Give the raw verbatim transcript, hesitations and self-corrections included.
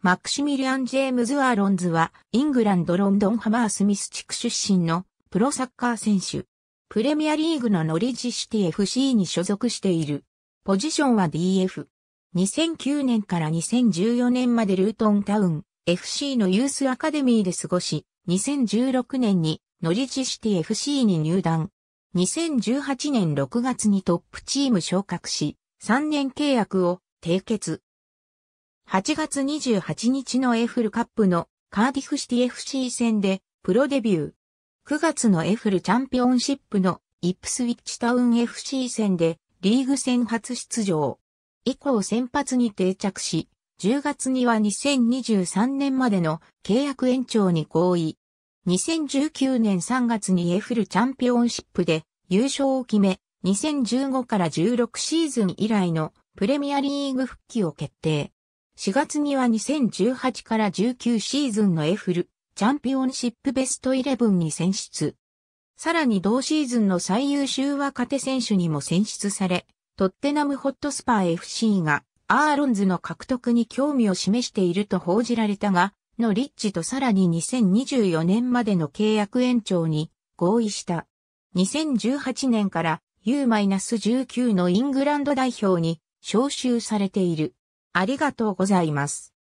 マクシミリアン・ジェームズ・アーロンズは、イングランド・ロンドン・ハマースミス地区出身のプロサッカー選手。プレミアリーグのノリッジシティ エフシー に所属している。ポジションは ディーエフ。にせんきゅうねんからにせんじゅうよねんまでルートンタウン エフシー のユースアカデミーで過ごし、にせんじゅうろくねんにノリッジシティ エフシー に入団。にせんじゅうはちねんろくがつにトップチーム昇格し、さんねん契約を締結。はちがつにじゅうはちにちのエーエフエルカップのカーディフシティ エフシー 戦でプロデビュー。くがつのエーエフエルチャンピオンシップのイップスウィッチタウン エフシー 戦でリーグ戦初出場。以降先発に定着し、じゅうがつにはにせんにじゅうさんねんまでの契約延長に合意。にせんじゅうきゅうねんさんがつにエーエフエルチャンピオンシップで優勝を決め、にせんじゅうごからじゅうろくシーズン以来のプレミアリーグ復帰を決定。しがつにはにせんじゅうはちからじゅうきゅうシーズンのエーエフエルチャンピオンシップベストじゅういちに選出。さらに同シーズンの最優秀若手選手にも選出され、トッテナムホットスパー エフシー がアーロンズの獲得に興味を示していると報じられたが、ノリッジとさらににせんにじゅうよねんまでの契約延長に合意した。にせんじゅうはちねんから ユーじゅうきゅう のイングランド代表に招集されている。ありがとうございます。